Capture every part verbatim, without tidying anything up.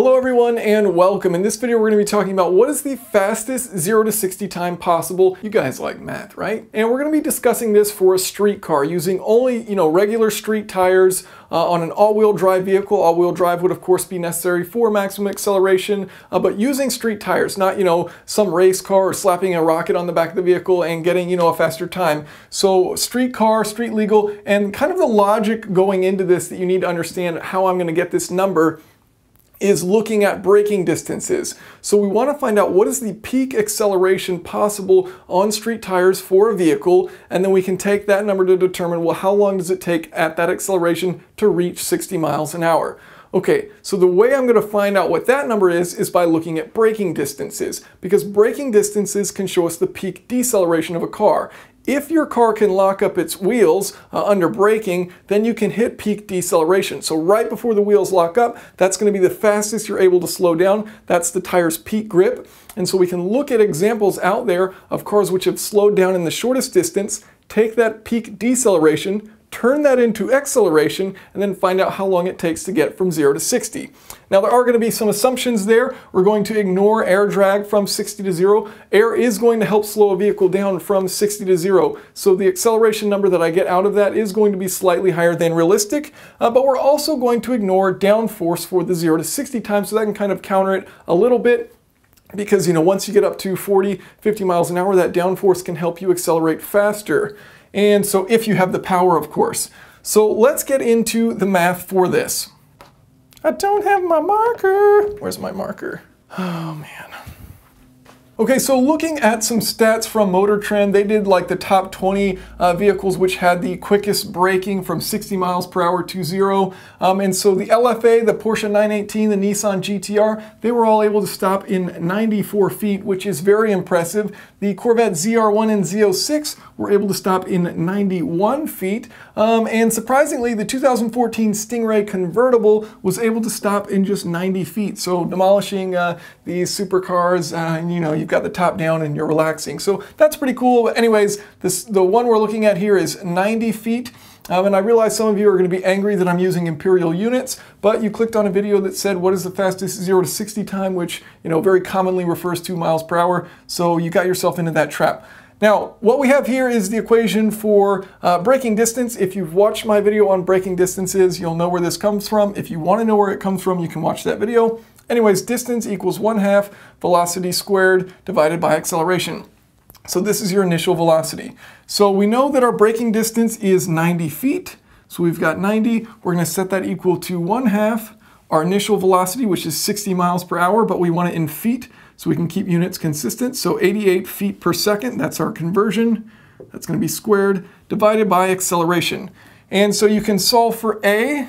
Hello everyone and welcome. In this video we're going to be talking about what is the fastest zero to sixty time possible. You guys like math, right? And we're going to be discussing this for a street car using only, you know, regular street tires uh, on an all-wheel drive vehicle. All-wheel drive would of course be necessary for maximum acceleration, uh, but using street tires, not, you know, some race car or slapping a rocket on the back of the vehicle and getting, you know, a faster time. So street car, street legal, and kind of the logic going into this that you need to understand how I'm going to get this number is looking at braking distances. So we want to find out what is the peak acceleration possible on street tires for a vehicle, and then we can take that number to determine, well, how long does it take at that acceleration to reach sixty miles an hour? Okay, so the way I'm going to find out what that number is is by looking at braking distances, because braking distances can show us the peak deceleration of a car. If your car can lock up its wheels uh, under braking, then you can hit peak deceleration. So right before the wheels lock up, that's going to be the fastest you're able to slow down. That's the tire's peak grip. And so we can look at examples out there of cars which have slowed down in the shortest distance, take that peak deceleration, turn that into acceleration, and then find out how long it takes to get from zero to sixty. Now there are going to be some assumptions there. We're going to ignore air drag from sixty to zero. Air is going to help slow a vehicle down from sixty to zero. So the acceleration number that I get out of that is going to be slightly higher than realistic, uh, but we're also going to ignore downforce for the zero to sixty time, so that can kind of counter it a little bit. Because, you know, once you get up to forty, fifty miles an hour, that downforce can help you accelerate faster. And so if you have the power, of course. So let's get into the math for this. I don't have my marker. Where's my marker? Oh man. Okay, so looking at some stats from Motor Trend, they did like the top twenty uh, vehicles which had the quickest braking from sixty miles per hour to zero. Um, and so the L F A, the Porsche nine eighteen, the Nissan G T R, they were all able to stop in ninety-four feet, which is very impressive. The Corvette Z R one and Z oh six were able to stop in ninety-one feet. Um, and surprisingly, the two thousand fourteen Stingray convertible was able to stop in just ninety feet. So demolishing uh, these supercars, uh, and you know, you got the top down and you're relaxing. So that's pretty cool. But anyways, this, the one we're looking at here is ninety feet. Um, and I realize some of you are going to be angry that I'm using imperial units, but you clicked on a video that said, what is the fastest zero to sixty time, which, you know, very commonly refers to miles per hour. So you got yourself into that trap. Now, what we have here is the equation for uh, braking distance. If you've watched my video on braking distances, you'll know where this comes from. If you want to know where it comes from, you can watch that video. Anyways, distance equals one half velocity squared divided by acceleration. So this is your initial velocity. So we know that our braking distance is ninety feet. So we've got ninety. We're going to set that equal to one half our initial velocity, which is sixty miles per hour, but we want it in feet so we can keep units consistent. So eighty-eight feet per second, that's our conversion. That's going to be squared divided by acceleration. And so you can solve for A,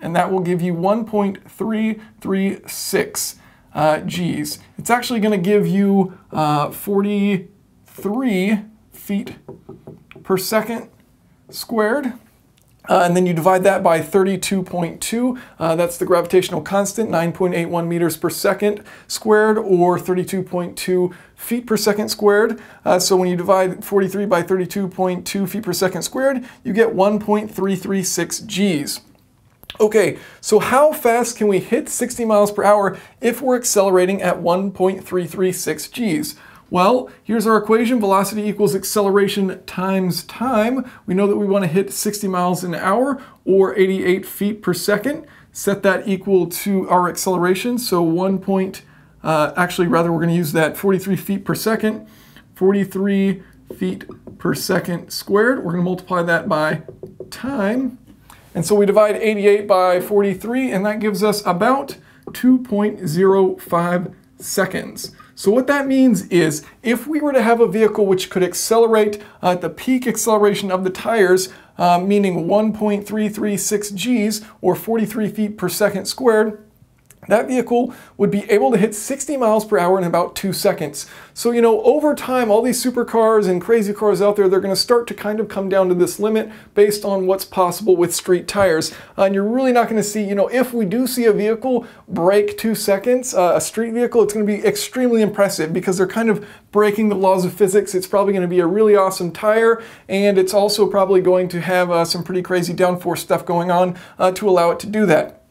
and that will give you one point three three six uh, Gs. It's actually going to give you uh, forty-three feet per second squared. Uh, and then you divide that by thirty-two point two. Uh, that's the gravitational constant, nine point eight one meters per second squared, or thirty-two point two feet per second squared. Uh, so when you divide forty-three by thirty-two point two feet per second squared, you get one point three three six Gs. Okay, so how fast can we hit sixty miles per hour if we're accelerating at one point three three six Gs? Well, here's our equation, velocity equals acceleration times time. We know that we want to hit sixty miles an hour, or eighty-eight feet per second. Set that equal to our acceleration, so one point, uh, actually rather we're going to use that forty-three feet per second, forty-three feet per second squared. We're going to multiply that by time. And so we divide eighty-eight by forty-three, and that gives us about two point zero five seconds. So what that means is if we were to have a vehicle which could accelerate uh, at the peak acceleration of the tires, uh, meaning one point three three six Gs, or forty-three feet per second squared, that vehicle would be able to hit sixty miles per hour in about two seconds. So, you know, over time, all these supercars and crazy cars out there, they're going to start to kind of come down to this limit based on what's possible with street tires. Uh, and you're really not going to see, you know, if we do see a vehicle break two seconds, uh, a street vehicle, it's going to be extremely impressive because they're kind of breaking the laws of physics. It's probably going to be a really awesome tire, and it's also probably going to have uh, some pretty crazy downforce stuff going on uh, to allow it to do that.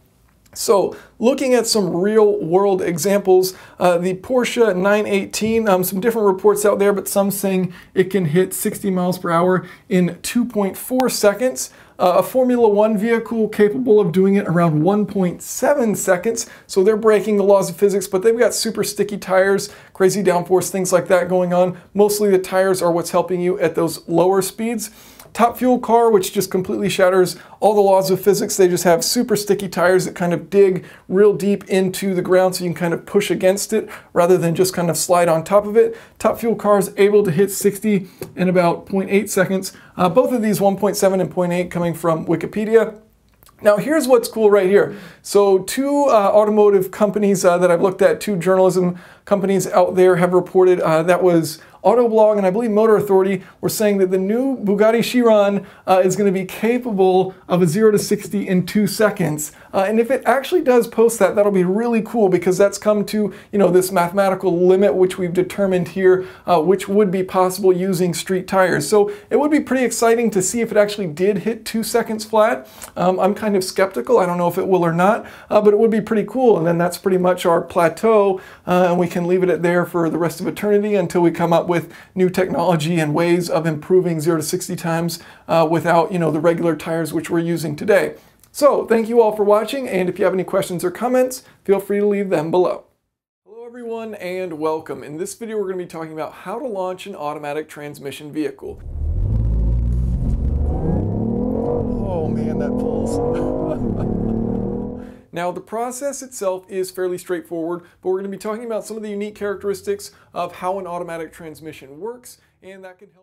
So looking at some real world examples, uh, the Porsche nine eighteen, um, some different reports out there, but some saying it can hit sixty miles per hour in two point four seconds. Uh, a Formula One vehicle capable of doing it around one point seven seconds. So they're breaking the laws of physics, but they've got super sticky tires, crazy downforce, things like that going on. Mostly the tires are what's helping you at those lower speeds. Top Fuel car, which just completely shatters all the laws of physics. They just have super sticky tires that kind of dig real deep into the ground so you can kind of push against it rather than just kind of slide on top of it. Top Fuel car is able to hit sixty in about zero point eight seconds. Uh, both of these, one point seven and zero point eight, coming from Wikipedia. Now here's what's cool right here. So two uh, automotive companies uh, that I've looked at, two journalism companies out there have reported, uh, that was Autoblog and I believe Motor Authority, were saying that the new Bugatti Chiron uh, is going to be capable of a zero to sixty in two seconds. Uh, and if it actually does post that, that'll be really cool because that's come to, you know, this mathematical limit which we've determined here, uh, which would be possible using street tires. So it would be pretty exciting to see if it actually did hit two seconds flat. Um, I'm kind of skeptical. I don't know if it will or not, uh, but it would be pretty cool. And then that's pretty much our plateau, uh, and we can leave it at there for the rest of eternity until we come up with new technology and ways of improving zero to sixty times uh, without, you know, the regular tires which we're using today. So thank you all for watching, and if you have any questions or comments, feel free to leave them below. Hello everyone and welcome. In this video we're going to be talking about how to launch an automatic transmission vehicle. Oh man, that pulls. Now the process itself is fairly straightforward, but we're going to be talking about some of the unique characteristics of how an automatic transmission works, and that can help.